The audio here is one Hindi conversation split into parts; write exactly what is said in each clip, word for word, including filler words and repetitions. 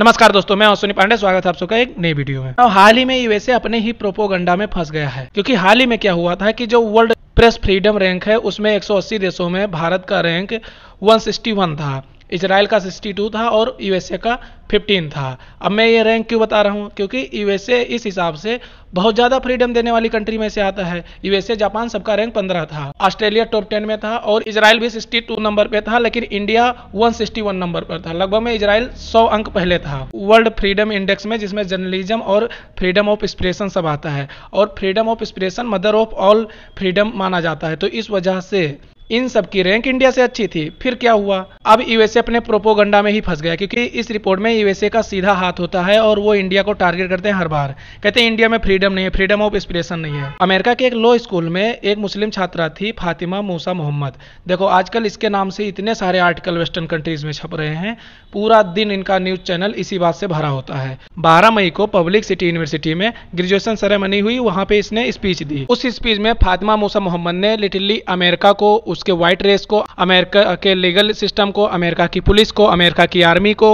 नमस्कार दोस्तों, मैं अश्विनी पांडे, स्वागत है आप सबका एक नई वीडियो में। हाल ही में यूएसए अपने ही प्रोपोगंडा में फंस गया है, क्योंकि हाल ही में क्या हुआ था कि जो वर्ल्ड प्रेस फ्रीडम रैंक है उसमें एक सौ अस्सी देशों में भारत का रैंक एक सौ इकसठ था, इजरायल का बासठ था और यूएसए का पंद्रह था। अब मैं ये रैंक क्यों बता रहा हूँ, क्योंकि यूएसए इस हिसाब से बहुत ज़्यादा फ्रीडम देने वाली कंट्री में से आता है। यूएसए जापान सबका रैंक पंद्रह था, ऑस्ट्रेलिया टॉप दस में था और इजरायल भी बासठ नंबर पे था, लेकिन इंडिया एक सौ इकसठ नंबर पर था। लगभग में इजरायल सौ अंक पहले था वर्ल्ड फ्रीडम इंडेक्स में, जिसमें जर्नलिज्म और फ्रीडम ऑफ एक्सप्रेशन सब आता है, और freedom of expression mother of all freedom माना जाता है। तो इस वजह से इन सब की रैंक इंडिया से अच्छी थी। फिर क्या हुआ, अब यूएसए अपने प्रोपोगंडा में ही फंस गया, क्योंकि इस रिपोर्ट में यूएसए का सीधा हाथ होता है और वो इंडिया को टारगेट करते हैं हर बार। कहते हैं इंडिया में फ्रीडम नहीं है, फ्रीडम ऑफ एक्सप्रेशन नहीं है। अमेरिका के एक लॉ स्कूल में एक मुस्लिम छात्रा थी, फातिमा मूसा मोहम्मद। देखो, आजकल इसके नाम से इतने सारे आर्टिकल वेस्टर्न कंट्रीज में छप रहे हैं, पूरा दिन इनका न्यूज चैनल इसी बात से भरा होता है। बारह मई को पब्लिक सिटी यूनिवर्सिटी में ग्रेजुएशन सेरेमनी हुई, वहाँ पे इसने स्पीच दी। उस स्पीच में फातिमा मूसा मोहम्मद ने लिटिली अमेरिका को, उसके व्हाइट रेस को, अमेरिका के लीगल सिस्टम को, अमेरिका की पुलिस को, अमेरिका की आर्मी को,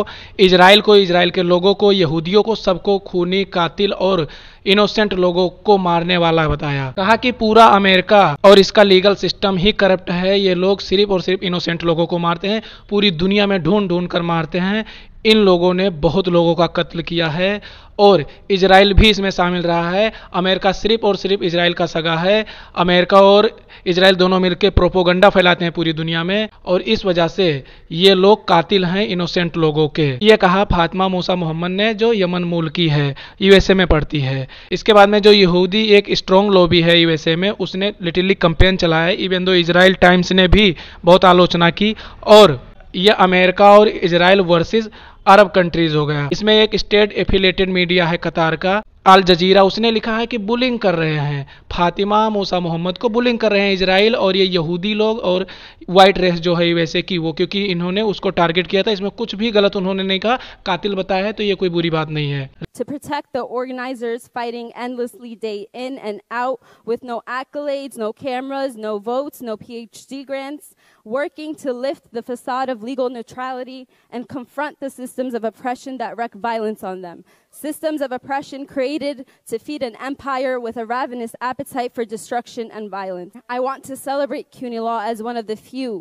इजरायल को, इजरायल के लोगों को, यहूदियों को, सबको खूनी, कातिल और इनोसेंट लोगों को मारने वाला बताया। कहा कि पूरा अमेरिका और इसका लीगल सिस्टम ही करप्ट है, ये लोग सिर्फ और सिर्फ इनोसेंट लोगों को मारते हैं, पूरी दुनिया में ढूंढ ढूंढ कर मारते हैं। इन लोगों ने बहुत लोगों का कत्ल किया है और इजरायल भी इसमें शामिल रहा है। अमेरिका सिर्फ और सिर्फ इजरायल का सगा है। अमेरिका और इजरायल दोनों मिलकर प्रोपोगंडा फैलाते हैं पूरी दुनिया में, और इस वजह से ये लोग कातिल हैं इनोसेंट लोगों के। ये कहा फातिमा मूसा मोहम्मद ने, जो यमन मूल की है, यूएसए में पढ़ती है। इसके बाद में जो यहूदी एक स्ट्रॉन्ग लॉबी है यूएसए में, उसने लिटरली कंपेन चलाया। इवन दो इजरायल टाइम्स ने भी बहुत आलोचना की, और यह अमेरिका और इजरायल वर्सेस अरब कंट्रीज हो गया। इसमें एक स्टेट एफिलेटेड मीडिया है कतार का, अल जजीरा, उसने लिखा है कि बुलिंग कर रहे हैं फातिमा मूसा मोहम्मद को, बुलिंग कर रहे हैं इजराइल और ये यहूदी लोग और वाइट रेस जो है वैसे की वो, क्योंकि इन्होंने उसको टारगेट किया था। इसमें कुछ भी गलत उन्होंने नहीं कहा, कातिल बताया है, तो ये कोई बुरी बात नहीं है। To protect the organizers fighting endlessly day in and out with no accolades, no cameras, no votes, no PhD grants, working to lift the facade of legal neutrality and confront the systems of oppression that wreak violence on them. Systems of oppression created to feed an empire with a ravenous appetite for destruction and violence. I want to celebrate C U N Y Law as one of the few,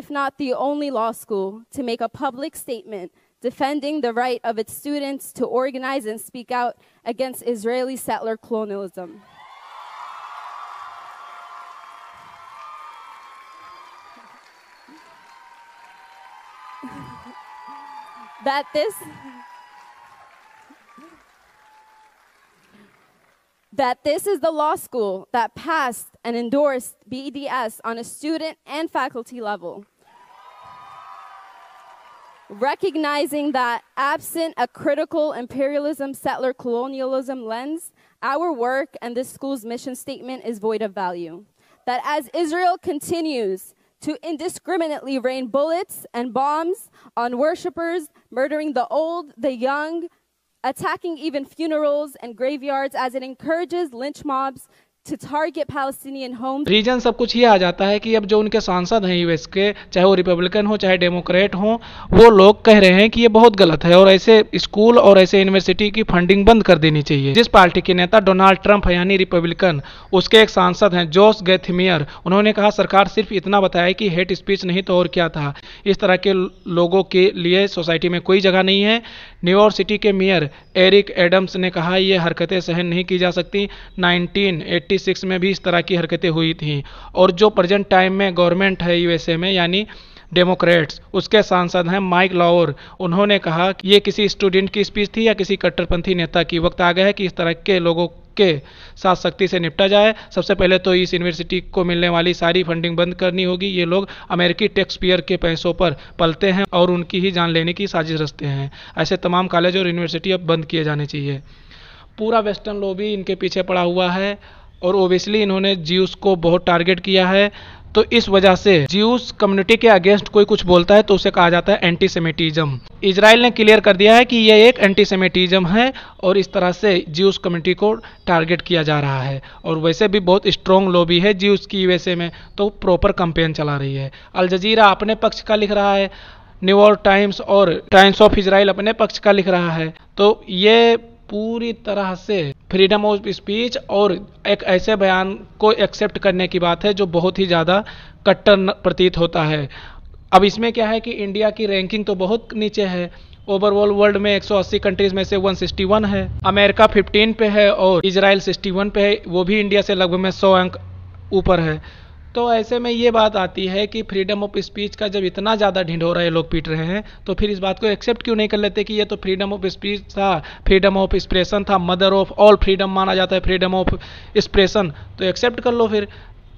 if not the only law school, to make a public statement defending the right of its students to organize and speak out against Israeli settler colonialism. that this that this is the law school that passed and endorsed B D S on a student and faculty level. Recognizing that absent a critical imperialism, settler colonialism lens, our work and this school's mission statement is void of value. That as Israel continues to indiscriminately rain bullets and bombs on worshipers, murdering the old, the young, attacking even funerals and graveyards as it encourages lynch mobs, reason सब कुछ ये आ जाता है कि अब जो उनके सांसद हैं यूएस के, चाहे वो रिपब्लिकन हो चाहे डेमोक्रेट हो, वो लोग कह रहे हैं कि ये बहुत गलत है और ऐसे स्कूल और ऐसे यूनिवर्सिटी की फंडिंग बंद कर देनी चाहिए। जिस पार्टी के नेता डोनाल्ड ट्रम्प है, यानी रिपब्लिकन, उसके एक सांसद हैं जोस गेटमियर, उन्होंने कहा सरकार सिर्फ इतना बताया कि हेट स्पीच नहीं तो और क्या था, इस तरह के लोगों के लिए सोसाइटी में कोई जगह नहीं है। न्यूयॉर्क सिटी के मेयर एरिक एडम्स ने कहा ये हरकतें सहन नहीं की जा सकती। नाइनटीन एट्टी सिक्स में भी इस तरह की हरकतें हुई थी। और जो प्रेजेंट टाइम में गवर्नमेंट है यूएसए में, यानी डेमोक्रेट्स, उसके सांसद हैं माइक लॉर, उन्होंने कहा कि ये किसी स्टूडेंट की स्पीच थी या किसी कट्टरपंथी नेता की, वक्त आ गया है कि इस तरह के लोगों के साथ सख्ती से निपटा जाए। सबसे पहले तो इस यूनिवर्सिटी को मिलने वाली सारी फंडिंग बंद करनी होगी। ये लोग अमेरिकी टैक्सपेयर के पैसों पर पलते हैं और उनकी ही जान लेने की साजिश रचते हैं। ऐसे तमाम कॉलेज और यूनिवर्सिटी अब बंद किए जाने चाहिए। पूरा वेस्टर्न लॉबी इनके पीछे पड़ा हुआ है और ओबियसली इन्होंने ज्यूस को बहुत टारगेट किया है, तो इस वजह से ज्यूस कम्युनिटी के अगेंस्ट कोई कुछ बोलता है तो उसे कहा जाता है एंटीसेमिटिज्म। इजराइल ने क्लियर कर दिया है कि यह एक एंटीसेमिटिज्म है और इस तरह से ज्यूस कम्युनिटी को टारगेट किया जा रहा है। और वैसे भी बहुत स्ट्रॉन्ग लॉबी है ज्यूस की यूएसए में, तो प्रॉपर कंपेन चला रही है। अल जजीरा अपने पक्ष का लिख रहा है, न्यूयॉर्क टाइम्स और टाइम्स ऑफ इजरायल अपने पक्ष का लिख रहा है। तो ये पूरी तरह से फ्रीडम ऑफ स्पीच और एक ऐसे बयान को एक्सेप्ट करने की बात है जो बहुत ही ज़्यादा कट्टर प्रतीत होता है। अब इसमें क्या है कि इंडिया की रैंकिंग तो बहुत नीचे है, ओवरऑल वर्ल्ड में एक सौ अस्सी कंट्रीज में से एक सौ इकसठ है, अमेरिका पंद्रह पे है और इजरायल इकसठ पे है, वो भी इंडिया से लगभग में सौ अंक ऊपर है। तो ऐसे में ये बात आती है कि फ्रीडम ऑफ स्पीच का जब इतना ज़्यादा ढिंढोरा ये लोग पीट रहे हैं तो फिर इस बात को एक्सेप्ट क्यों नहीं कर लेते कि ये तो फ्रीडम ऑफ स्पीच था, फ्रीडम ऑफ एक्सप्रेशन था, मदर ऑफ ऑल फ्रीडम माना जाता है फ्रीडम ऑफ एक्सप्रेशन, तो एक्सेप्ट कर लो फिर।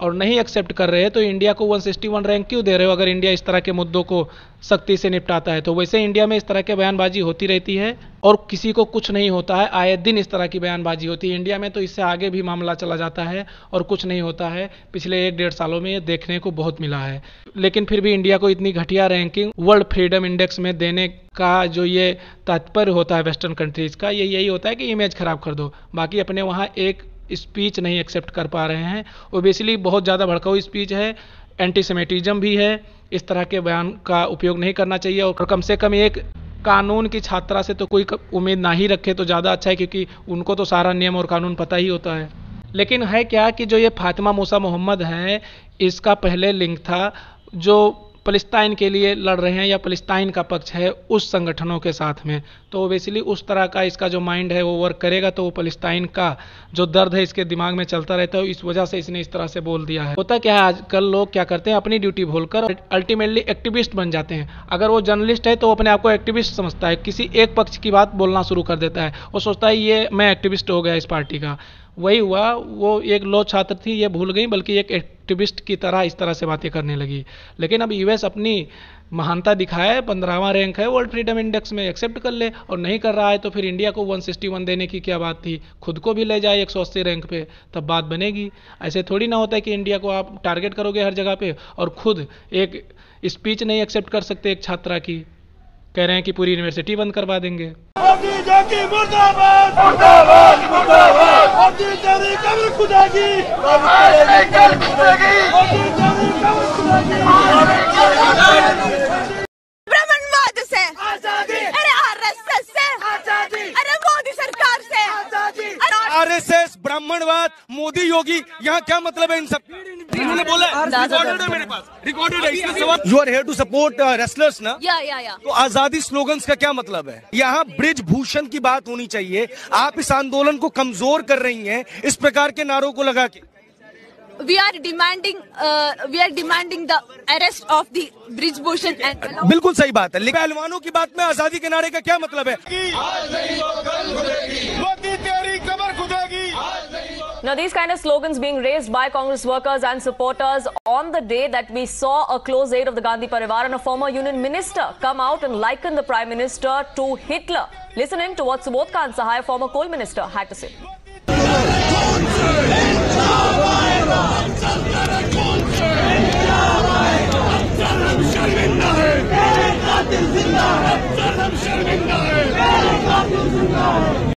और नहीं एक्सेप्ट कर रहे तो इंडिया को एक सौ इकसठ रैंक क्यों दे रहे हो अगर इंडिया इस तरह के मुद्दों को सख्ती से निपटाता है। तो वैसे इंडिया में इस तरह के बयानबाजी होती रहती है और किसी को कुछ नहीं होता है, आए दिन इस तरह की बयानबाजी होती है। इंडिया में तो इससे आगे भी मामला चला जाता है और कुछ नहीं होता है, पिछले एक डेढ़ सालों में ये देखने को बहुत मिला है। लेकिन फिर भी इंडिया को इतनी घटिया रैंकिंग वर्ल्ड फ्रीडम इंडेक्स में देने का जो ये तात्पर्य होता है वेस्टर्न कंट्रीज़ का, ये यही होता है कि इमेज ख़राब कर दो, बाकी अपने वहाँ एक स्पीच नहीं एक्सेप्ट कर पा रहे हैं। ओबियसली बहुत ज़्यादा भड़काऊ स्पीच है, एंटी सेमेटिज़म भी है, इस तरह के बयान का उपयोग नहीं करना चाहिए और कम से कम एक कानून की छात्रा से तो कोई उम्मीद ना ही रखे तो ज़्यादा अच्छा है, क्योंकि उनको तो सारा नियम और कानून पता ही होता है। लेकिन है क्या कि जो ये फातिमा मूसा मोहम्मद हैं, इसका पहले लिंक था जो फ़लस्तीन के लिए लड़ रहे हैं या फ़लस्तीन का पक्ष है उस संगठनों के साथ में, तो बेसिकली उस तरह का इसका जो माइंड है वो वर्क करेगा, तो वो फ़लस्तीन का जो दर्द है इसके दिमाग में चलता रहता है, इस वजह से इसने इस तरह से बोल दिया है। होता क्या है आजकल लोग क्या करते हैं, अपनी ड्यूटी भूलकर अल्टीमेटली एक्टिविस्ट बन जाते हैं। अगर वो जर्नलिस्ट है तो वो अपने आप को एक्टिविस्ट समझता है, किसी एक पक्ष की बात बोलना शुरू कर देता है, वो सोचता है ये मैं एक्टिविस्ट हो गया इस पार्टी का। वही हुआ, वो एक लो छात्र थी ये भूल गई, बल्कि एक एक्टिविस्ट की तरह इस तरह से बातें करने लगी। लेकिन अब यूएस अपनी महानता दिखाए, पंद्रहवां रैंक है वर्ल्ड फ्रीडम इंडेक्स में, एक्सेप्ट कर ले, और नहीं कर रहा है तो फिर इंडिया को एक सौ इकसठ देने की क्या बात थी, खुद को भी ले जाए एक सौ अस्सी रैंक पे, तब बात बनेगी। ऐसे थोड़ी ना होता है कि इंडिया को आप टारगेट करोगे हर जगह पे और खुद एक स्पीच नहीं एक्सेप्ट कर सकते एक छात्रा की, कह रहे हैं कि पूरी यूनिवर्सिटी बंद करवा देंगे। ब्राह्मणवाद से आजादी, अरे आरएसएस से आजादी, अरे मोदी सरकार से आजादी, आरएसएस, ब्राह्मणवाद, मोदी योगी, यहाँ क्या मतलब है इन सब? इन्होंने बोला रिकॉर्डेड है मेरे पास, रिकॉर्डेड है। You are here to support wrestlers ना, या या या तो आजादी स्लोगन्स का क्या मतलब है? यहाँ ब्रिज भूषण की बात होनी चाहिए। आप इस आंदोलन को कमजोर कर रही हैं इस प्रकार के नारों को लगा के। We are demanding, uh, we are demanding the arrest of the Bridgebushan and. बिल्कुल सही बात है, लेकिन पहलवानों की बात में आजादी के नारे का क्या मतलब है? आज नहीं तो कल खुदेगी, मोदी तेरी कमर खुदेगी। Now these kind of slogans being raised by Congress workers and supporters on the day that we saw a close aide of the Gandhi Parivar and a former union minister come out and liken the Prime Minister to Hitler. Listen in to what Subodh Kanshah, former coal minister, had to say.